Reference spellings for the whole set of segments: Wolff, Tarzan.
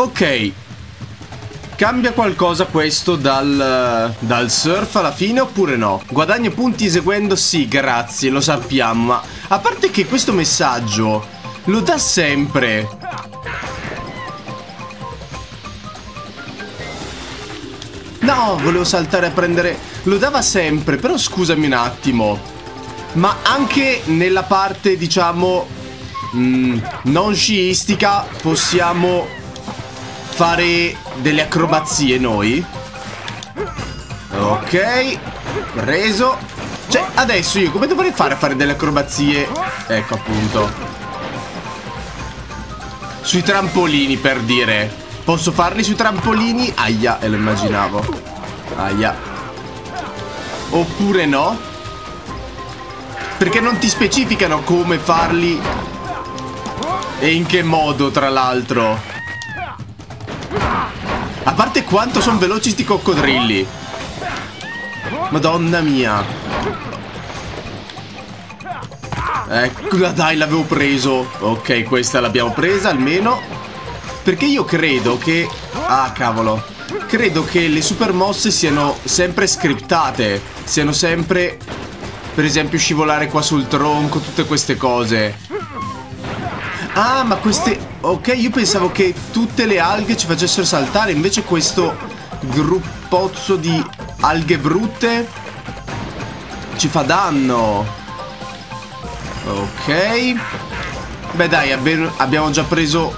Ok. Cambia qualcosa questo dal surf alla fine oppure no? Guadagno punti eseguendo, sì, grazie, lo sappiamo, ma a parte che questo messaggio lo dà sempre. No, volevo saltare a prendere. Lo dava sempre, però scusami un attimo. Ma anche nella parte, diciamo, non sciistica possiamo fare delle acrobazie noi. Ok, preso. Cioè adesso io come dovrei fare a fare delle acrobazie? Ecco appunto. Sui trampolini, per dire. Posso farli sui trampolini? Aia, e lo immaginavo. Aia. Oppure no? Perché non ti specificano come farli e in che modo, tra l'altro. A parte quanto sono veloci sti coccodrilli. Madonna mia. Eccola, dai, l'avevo preso. Ok, questa l'abbiamo presa almeno. Perché io credo che... ah, cavolo. Credo che le super mosse siano sempre scriptate. Siano sempre... per esempio scivolare qua sul tronco, tutte queste cose. Ah, ma queste... ok, io pensavo che tutte le alghe ci facessero saltare, invece questo gruppozzo di alghe brutte ci fa danno. Ok. Beh dai, abbiamo già preso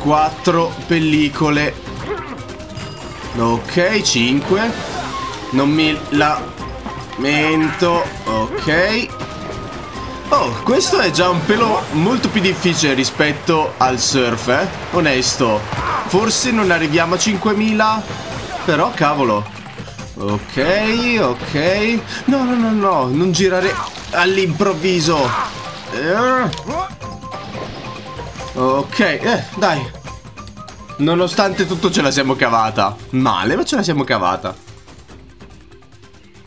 4 pellicole. Ok, 5. Non mi lamento. Ok. Oh, questo è già un pelo molto più difficile rispetto al surf, eh? Onesto. Forse non arriviamo a 5.000, però cavolo. Ok, ok. No, no, no, no, non girare all'improvviso. Ok, dai. Nonostante tutto ce la siamo cavata. Male, ma ce la siamo cavata.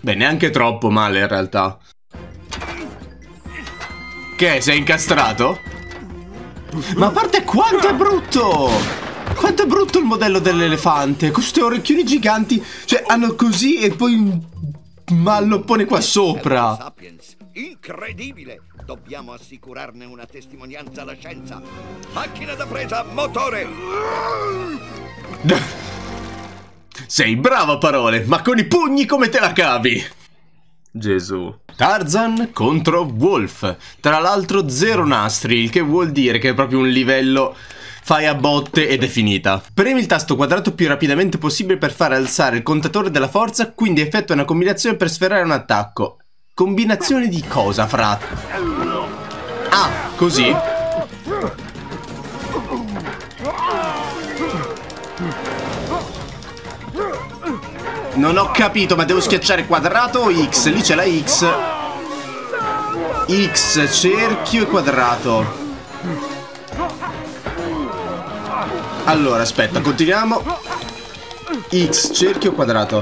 Beh, neanche troppo male in realtà. Che? Sei incastrato? Ma a parte quanto è brutto! Quanto è brutto il modello dell'elefante! Con questi orecchioni giganti! Cioè hanno così e poi un malloppone qua sopra! Incredibile! Dobbiamo assicurarne una testimonianza alla scienza! Macchina da presa, motore! Sei bravo a parole, ma con i pugni come te la cavi! Gesù. Tarzan contro Wolf. Tra l'altro 0 nastri, il che vuol dire che è proprio un livello fai a botte ed è finita. Premi il tasto quadrato più rapidamente possibile per fare alzare il contatore della forza, quindi effettua una combinazione per sferrare un attacco. Combinazione di cosa, fra? Ah, così? Non ho capito, ma devo schiacciare quadrato o X? Lì c'è la X. X, cerchio e quadrato. Allora, aspetta, continuiamo. X, cerchio e quadrato.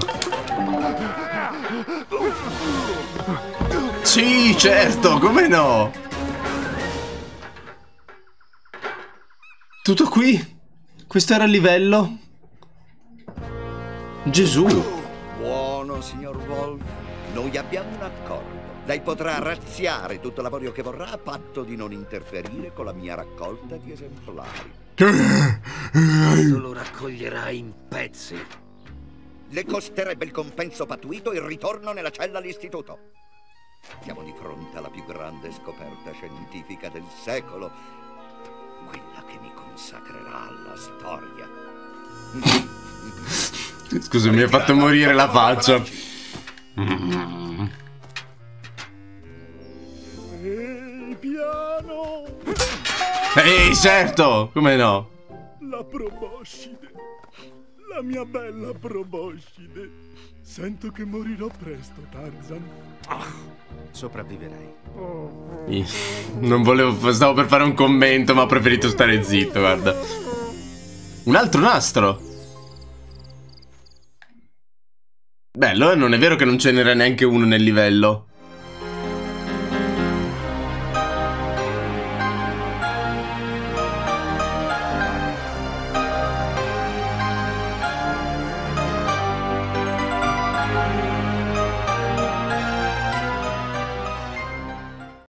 Sì, certo, come no? Tutto qui? Questo era il livello? Gesù. Buono, signor Wolf. Noi abbiamo un accordo. Lei potrà razziare tutto l'avorio che vorrà a patto di non interferire con la mia raccolta di esemplari. Adesso lo raccoglierai in pezzi. Le costerebbe il compenso pattuito e il ritorno nella cella all'istituto. Siamo di fronte alla più grande scoperta scientifica del secolo. Quella che mi consacrerà alla storia. Scusa, mi ha fatto morire la faccia. Piano. Ehi, certo, come no? La proboscide, la mia bella proboscide. Sento che morirò presto, Tarzan. Ah, sopravviverai. Non volevo, stavo per fare un commento, ma ho preferito stare zitto, guarda. Un altro nastro. Bello, non è vero che non ce n'era neanche uno nel livello.